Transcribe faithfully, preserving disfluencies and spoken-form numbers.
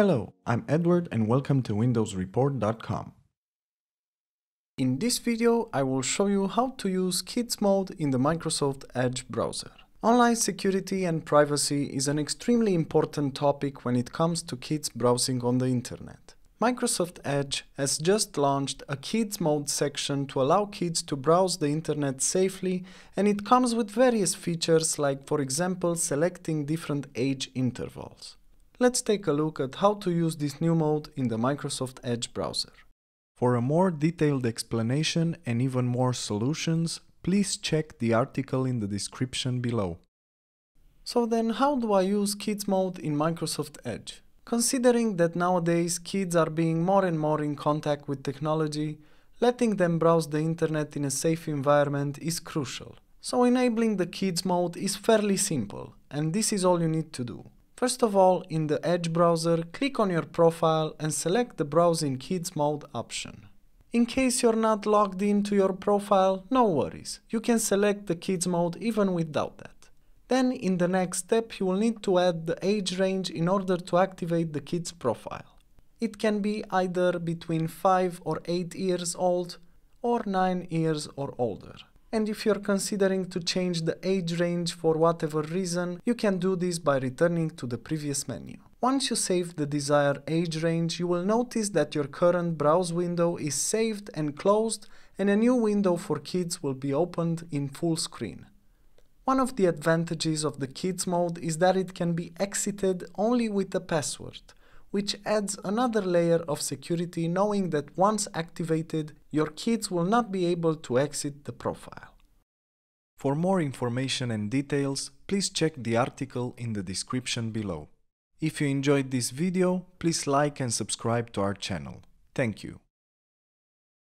Hello, I'm Edward and welcome to Windows Report dot com. In this video, I will show you how to use Kids Mode in the Microsoft Edge browser. Online security and privacy is an extremely important topic when it comes to kids browsing on the internet. Microsoft Edge has just launched a Kids Mode section to allow kids to browse the internet safely, and it comes with various features like, for example, selecting different age intervals. Let's take a look at how to use this new mode in the Microsoft Edge browser. For a more detailed explanation and even more solutions, please check the article in the description below. So then, how do I use Kids Mode in Microsoft Edge? Considering that nowadays kids are being more and more in contact with technology, letting them browse the internet in a safe environment is crucial. So enabling the Kids Mode is fairly simple, and this is all you need to do. First of all, in the Edge browser, click on your profile and select the Browse in Kids Mode option. In case you're not logged into your profile, no worries, you can select the Kids Mode even without that. Then, in the next step, you will need to add the age range in order to activate the kids' profile. It can be either between five or eight years old, or nine years or older. And if you're considering to change the age range for whatever reason, you can do this by returning to the previous menu. Once you save the desired age range, you will notice that your current browse window is saved and closed, and a new window for kids will be opened in full screen. One of the advantages of the Kids Mode is that it can be exited only with a password, which adds another layer of security, knowing that once activated, your kids will not be able to exit the profile. For more information and details, please check the article in the description below. If you enjoyed this video, please like and subscribe to our channel. Thank you.